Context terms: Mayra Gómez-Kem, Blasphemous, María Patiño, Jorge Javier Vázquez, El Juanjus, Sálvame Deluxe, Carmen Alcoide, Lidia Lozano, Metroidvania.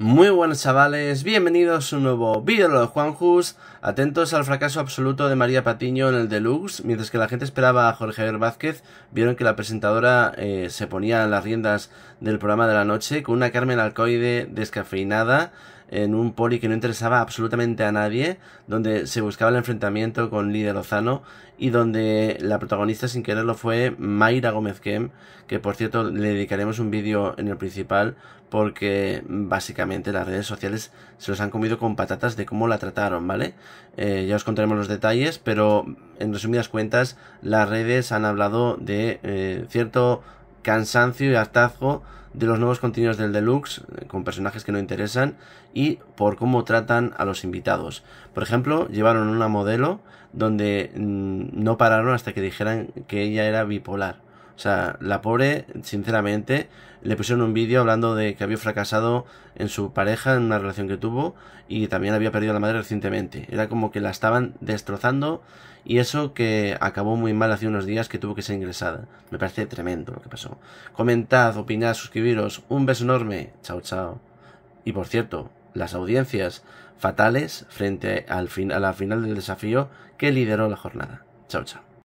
Muy buenas chavales, bienvenidos a un nuevo vídeo de los Juanjus. Atentos al fracaso absoluto de María Patiño en el Deluxe. Mientras que la gente esperaba a Jorge Javier Vázquez, vieron que la presentadora se ponía en las riendas del programa de la noche con una Carmen Alcoide descafeinada en un poli que no interesaba absolutamente a nadie, donde se buscaba el enfrentamiento con Lidia Lozano y donde la protagonista sin quererlo fue Mayra Gómez-Kem, que por cierto le dedicaremos un vídeo en el principal porque básicamente las redes sociales se los han comido con patatas de cómo la trataron, ¿vale? Ya os contaremos los detalles, pero en resumidas cuentas las redes han hablado de cierto cansancio y hartazgo de los nuevos contenidos del Deluxe, con personajes que no interesan y por cómo tratan a los invitados. Por ejemplo, llevaron una modelo donde no pararon hasta que dijeran que ella era bipolar. O sea, la pobre, sinceramente, le pusieron un vídeo hablando de que había fracasado en su pareja, en una relación que tuvo, y también había perdido a la madre recientemente. Era como que la estaban destrozando, y eso que acabó muy mal hace unos días, que tuvo que ser ingresada. Me parece tremendo lo que pasó. Comentad, opinad, suscribiros. Un beso enorme. Chao, chao. Y por cierto, las audiencias fatales frente a la final del desafío que lideró la jornada. Chao, chao.